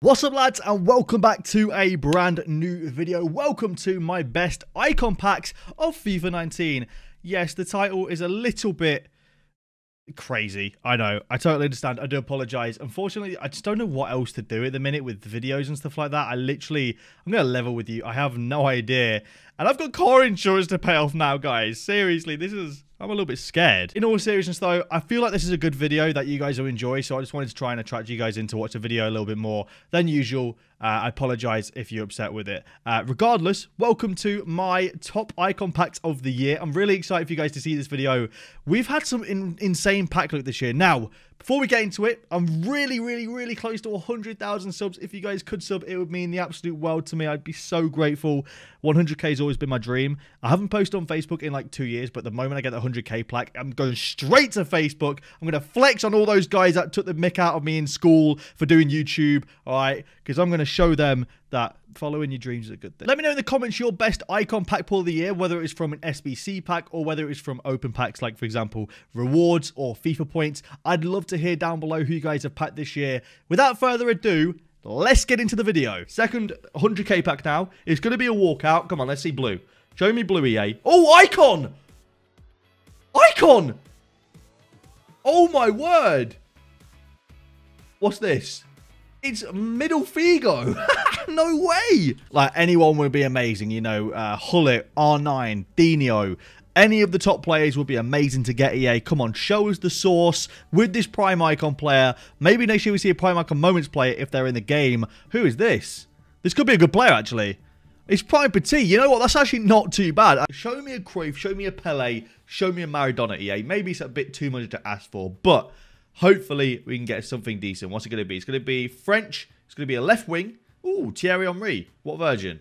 What's up, lads, and welcome back to a brand new video. Welcome to my best icon packs of FIFA 19. Yes, the title is a little bit crazy. I know, I totally understand. I do apologize. Unfortunately, I just don't know what else to do at the minute with videos and stuff like that. I'm gonna level with you. I have no idea. And I've got car insurance to pay off now, guys. Seriously, I'm a little bit scared. In all seriousness, though, I feel like this is a good video that you guys will enjoy, so I just wanted to try and attract you guys in to watch the video a little bit more than usual. I apologize if you're upset with it. Regardless, welcome to my top icon packs of the year. I'm really excited for you guys to see this video. We've had some insane pack look this year. Now, before we get into it, I'm really close to 100,000 subs. If you guys could sub, it would mean the absolute world to me. I'd be so grateful. 100k has always been my dream. I haven't posted on Facebook in like 2 years, but the moment I get the 100k plaque, I'm going straight to Facebook. I'm going to flex on all those guys that took the mick out of me in school for doing YouTube, all right? Because I'm going to show them that following your dreams is a good thing. Let me know in the comments your best icon pack pull of the year, whether it's from an SBC pack or whether it's from open packs like, for example, rewards or FIFA points. I'd love to hear down below who you guys have packed this year. Without further ado, let's get into the video. Second 100k pack now. It's going to be a walkout. Come on, let's see blue. Show me blue, EA. Oh, icon! Icon! Oh my word! What's this? It's middle Figo. No way. Like, anyone would be amazing, you know. Hullet, R9, Dino. Any of the top players would be amazing to get, EA. Come on, show us the source with this Prime Icon player. Maybe next year we see a Prime Icon Moments player if they're in the game. Who is this? This could be a good player, actually. It's Prime Petit. You know what? That's actually not too bad. Show me a Cruyff. Show me a Pelé. Show me a Maradona, EA. Maybe it's a bit too much to ask for, but hopefully we can get something decent. What's it going to be? It's going to be French. It's going to be a left wing. Ooh, Thierry Henry. What version?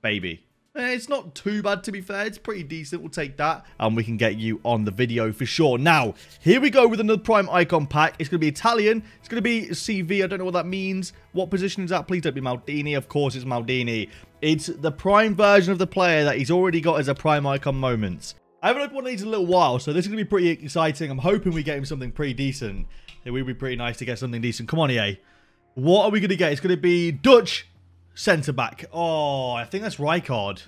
Baby. It's not too bad, to be fair. It's pretty decent. We'll take that. And we can get you on the video for sure. Now, here we go with another Prime Icon pack. It's going to be Italian. It's going to be CV. I don't know what that means. What position is that? Please don't be Maldini. Of course, it's Maldini. It's the Prime version of the player that he's already got as a Prime Icon Moments. I haven't opened one of these in a little while, so this is going to be pretty exciting. I'm hoping we get him something pretty decent. It would be pretty nice to get something decent. Come on, EA. What are we going to get? It's going to be Dutch centre-back. Oh, I think that's Rijkaard.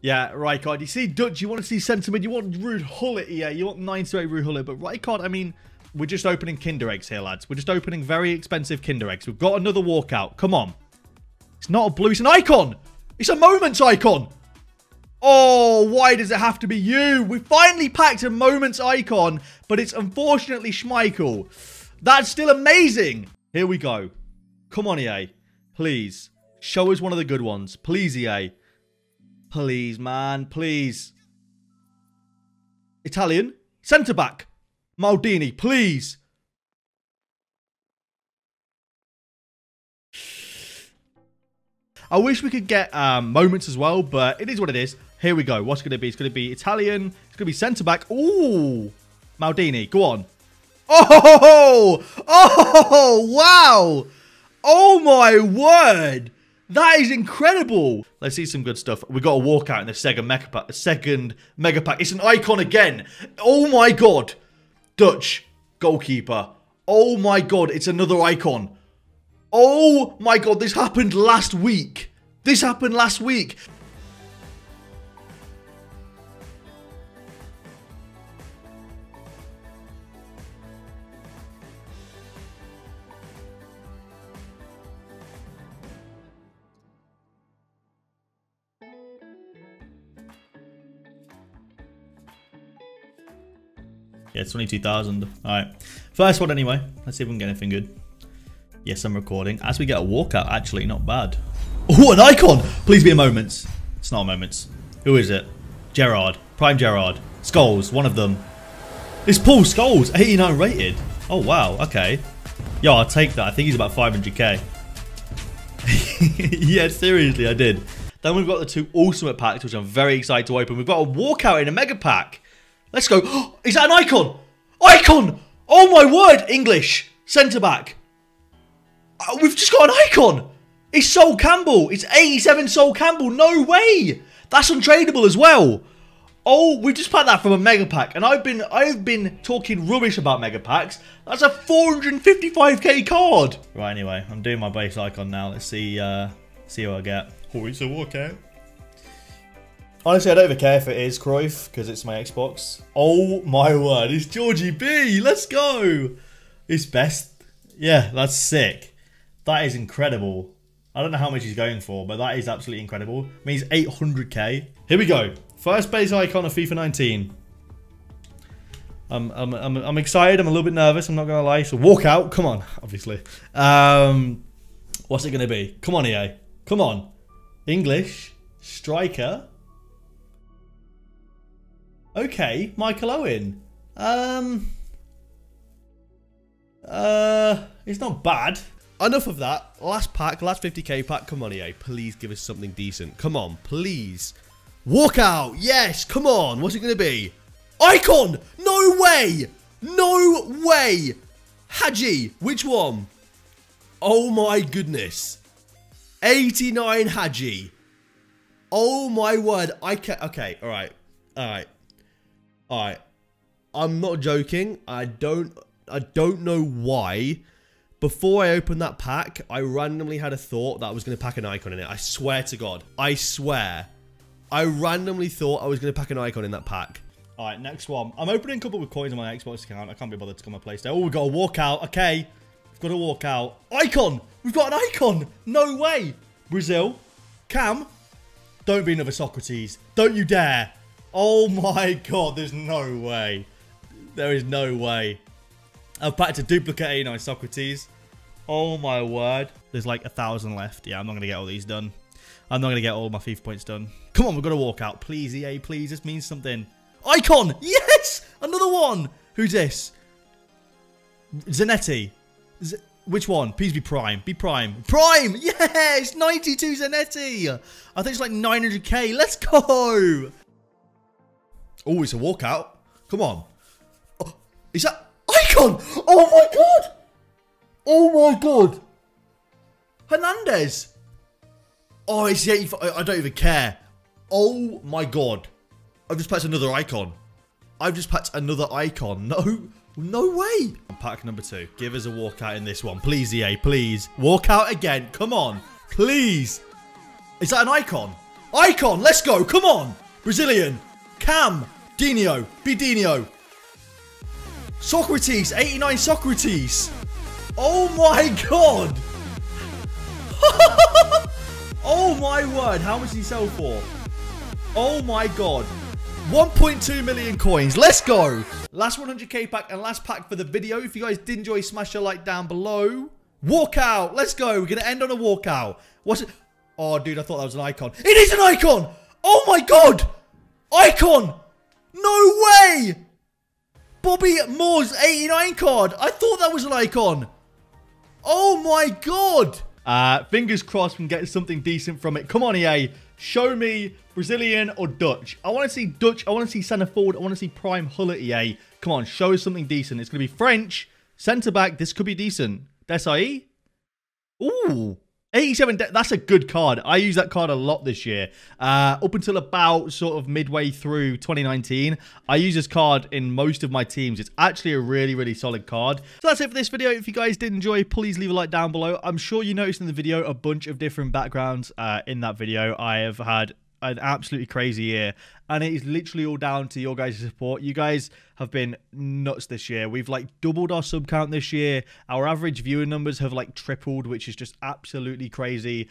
Yeah, Rijkaard. You see Dutch, you want to see centre-mid. You want Ruud Hullit, EA. You want 9-8 Ruud Hullit. But Rijkaard, I mean, we're just opening Kinder Eggs here, lads. We're just opening very expensive Kinder Eggs. We've got another walkout. Come on. It's not a blue. It's an icon. It's a Moments icon. Oh, why does it have to be you? We finally packed a Moments icon, but it's unfortunately Schmeichel. That's still amazing. Here we go. Come on, EA. Please. Show us one of the good ones. Please, EA. Please, man. Please. Italian. Centre-back. Maldini. Please. I wish we could get Moments as well, but it is what it is. Here we go. What's it going to be? It's going to be Italian. It's going to be centre-back. Ooh. Maldini. Go on. Oh! Oh, wow. Oh, my word. That is incredible. Let's see some good stuff. We got a walkout in the second mega pack. It's an icon again. Oh, my God. Dutch goalkeeper. Oh, my God. It's another icon. Oh, my God. This happened last week. This happened last week. Yeah, it's 22,000. Alright. First one anyway. Let's see if we can get anything good. Yes, I'm recording. As we get a walkout, actually, not bad. Oh, an icon! Please be a Moments. It's not a Moments. Who is it? Gerard. Prime Gerard. Scholes, one of them. It's Paul Scholes, 89 rated. Oh, wow. Okay. Yo, I'll take that. I think he's about 500k. Yeah, seriously, I did. Then we've got the two ultimate packs, which I'm very excited to open. We've got a walkout in a mega pack. Let's go. Oh, is that an icon? Icon! Oh my word! English. Centre-back. We've just got an icon. It's Sol Campbell. It's 87 Sol Campbell. No way. That's untradeable as well. Oh, we just packed that from a mega pack, and I've been talking rubbish about mega packs. That's a 455k card. Right, anyway, I'm doing my base icon now. Let's see what I get. Oh, it's a walkout. Honestly, I don't even care if it is Cruyff because it's my Xbox. Oh my word, it's Georgie B. Let's go. It's best. Yeah, that's sick. That is incredible. I don't know how much he's going for, but that is absolutely incredible. I mean, he's 800k. Here we go. First base icon of FIFA 19. I'm excited. I'm a little bit nervous. I'm not gonna lie. So walk out. Come on, obviously. What's it gonna be? Come on, EA. Come on. English striker. Okay, Michael Owen. It's not bad. Enough of that. Last pack. Last 50k pack. Come on, EA. Please give us something decent. Come on, please. Walk out, yes, come on, what's it going to be? Icon, no way, no way. Haji, which one? Oh my goodness, 89 Haji. Oh my word, I can't, okay, all right. I'm not joking, I don't know why. Before I opened that pack, I randomly had a thought that I was going to pack an icon in it, I swear to God, I swear. I randomly thought I was going to pack an icon in that pack. All right, next one. I'm opening a couple with coins on my Xbox account. I can't be bothered to come and play today. Oh, we've got to walk out. Okay. We've got to walk out. Icon. We've got an icon. No way. Brazil. Cam. Don't be another Socrates. Don't you dare. Oh, my God. There's no way. There is no way. I've packed a duplicate A9 Socrates. Oh, my word. There's like 1,000 left. Yeah, I'm not going to get all these done. I'm not going to get all my FIFA points done. Come on, we've got to walk out. Please, EA, please. This means something. Icon! Yes! Another one! Who's this? Zanetti. Which one? Please be Prime. Be Prime. Prime! Yes! 92 Zanetti! I think it's like 900k. Let's go! Oh, it's a walkout. Come on. Oh, is that... Icon! Oh, my God! Oh, my God! Hernandez! Oh, it's the 85. I don't even care. Oh, my God. I've just packed another icon. I've just packed another icon. No, no way. Pack number two. Give us a walkout in this one. Please, EA, please. Walk out again. Come on. Please. Is that an icon? Icon, let's go. Come on. Brazilian. Cam. Dino. Be Dino. Socrates. 89 Socrates. Oh, my God. Oh my word, how much did he sell for? Oh my God. 1.2 million coins, let's go. Last 100k pack and last pack for the video. If you guys did enjoy, smash a like down below. Walkout, let's go. We're gonna end on a walkout. What's it? Oh dude, I thought that was an icon. It is an icon! Oh my God! Icon! No way! Bobby Moore's 89 card. I thought that was an icon. Oh my God! Fingers crossed we can get something decent from it. Come on, EA. Show me Brazilian or Dutch. I want to see Dutch. I want to see centre forward. I want to see Prime Hullet, EA. Come on, show us something decent. It's going to be French. Centre back. This could be decent. Desiree. Ooh. 87. That's a good card. I use that card a lot this year. Up until about sort of midway through 2019, I use this card in most of my teams. It's actually a really, really solid card. So that's it for this video. If you guys did enjoy, please leave a like down below. I'm sure you noticed in the video a bunch of different backgrounds in that video. I have had an absolutely crazy year, and it is literally all down to your guys' support. You guys have been nuts this year. We've like doubled our sub count this year. Our average viewer numbers have like tripled, which is just absolutely crazy.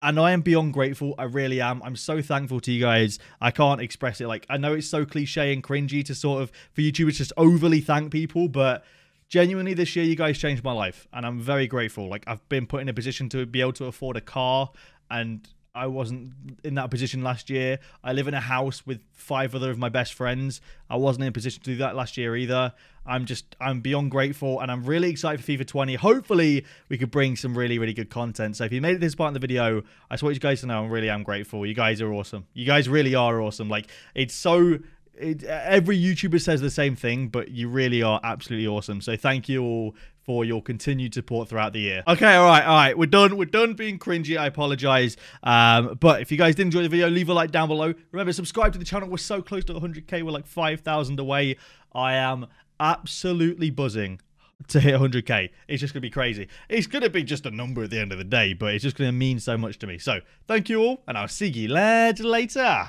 And I am beyond grateful. I really am. I'm so thankful to you guys. I can't express it. Like, I know it's so cliche and cringy to sort of, for YouTubers, just overly thank people, but genuinely, this year, you guys changed my life, and I'm very grateful. Like, I've been put in a position to be able to afford a car, and I wasn't in that position last year. I live in a house with 5 other of my best friends. I wasn't in a position to do that last year either. I'm beyond grateful, and I'm really excited for FIFA 20. Hopefully, we could bring some really, really good content. So if you made it this part in the video, I just want you guys to know I really am grateful. You guys are awesome. You guys really are awesome. Like, it's so... every YouTuber says the same thing, but you really are absolutely awesome. So thank you all for your continued support throughout the year. Okay, all right, we're done. We're done being cringy. I apologize. But if you guys did enjoy the video, leave a like down below. Remember, subscribe to the channel. We're so close to 100K. We're like 5,000 away. I am absolutely buzzing to hit 100K. It's just going to be crazy. It's going to be just a number at the end of the day, but it's just going to mean so much to me. So thank you all, and I'll see you lads later.